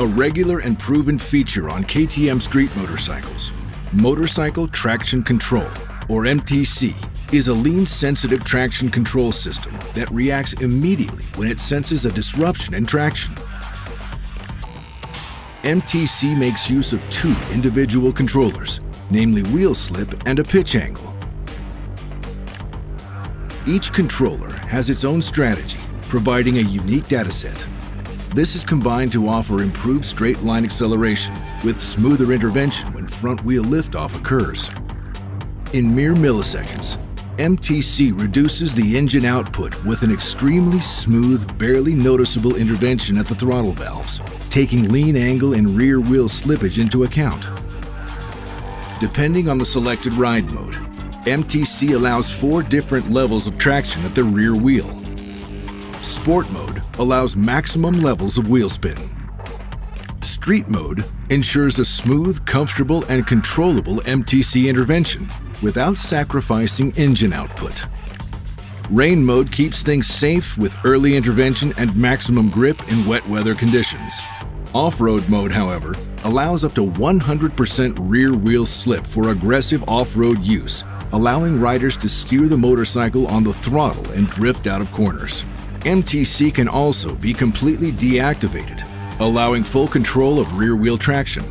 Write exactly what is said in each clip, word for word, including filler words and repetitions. A regular and proven feature on K T M street motorcycles, Motorcycle Traction Control, or M T C, is a lean-sensitive traction control system that reacts immediately when it senses a disruption in traction. M T C makes use of two individual controllers, namely wheel slip and a pitch angle. Each controller has its own strategy, providing a unique dataset. This is combined to offer improved straight-line acceleration with smoother intervention when front-wheel liftoff occurs. In mere milliseconds, M T C reduces the engine output with an extremely smooth, barely noticeable intervention at the throttle valves, taking lean angle and rear wheel slippage into account. Depending on the selected ride mode, M T C allows four different levels of traction at the rear wheel. Sport mode allows maximum levels of wheel spin. Street mode ensures a smooth, comfortable, and controllable M T C intervention without sacrificing engine output. Rain mode keeps things safe with early intervention and maximum grip in wet weather conditions. Off-road mode, however, allows up to one hundred percent rear wheel slip for aggressive off-road use, allowing riders to steer the motorcycle on the throttle and drift out of corners. M T C can also be completely deactivated, allowing full control of rear-wheel traction.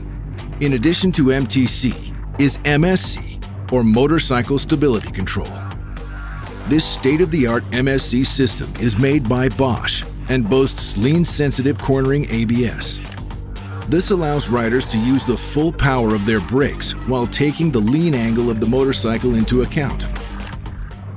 In addition to M T C is M S C, or Motorcycle Stability Control. This state-of-the-art M S C system is made by Bosch and boasts lean-sensitive cornering A B S. This allows riders to use the full power of their brakes while taking the lean angle of the motorcycle into account.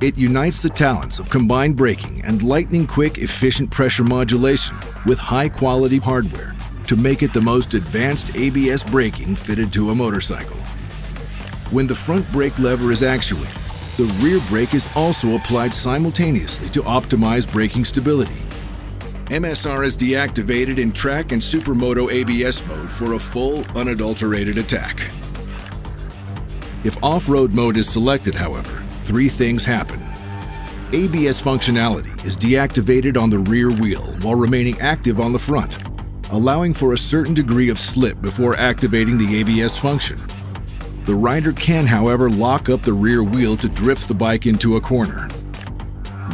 It unites the talents of combined braking and lightning-quick, efficient pressure modulation with high-quality hardware to make it the most advanced A B S braking fitted to a motorcycle. When the front brake lever is actuated, the rear brake is also applied simultaneously to optimize braking stability. M S R is deactivated in track and supermoto A B S mode for a full, unadulterated attack. If off-road mode is selected, however, three things happen. A B S functionality is deactivated on the rear wheel while remaining active on the front, allowing for a certain degree of slip before activating the A B S function. The rider can, however, lock up the rear wheel to drift the bike into a corner.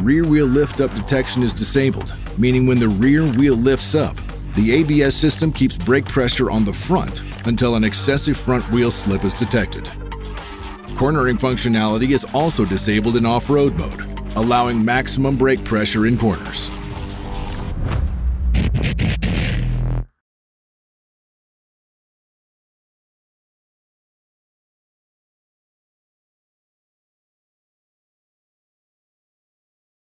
Rear wheel lift-up detection is disabled, meaning when the rear wheel lifts up, the A B S system keeps brake pressure on the front until an excessive front wheel slip is detected. Cornering functionality is also disabled in off-road mode, allowing maximum brake pressure in corners.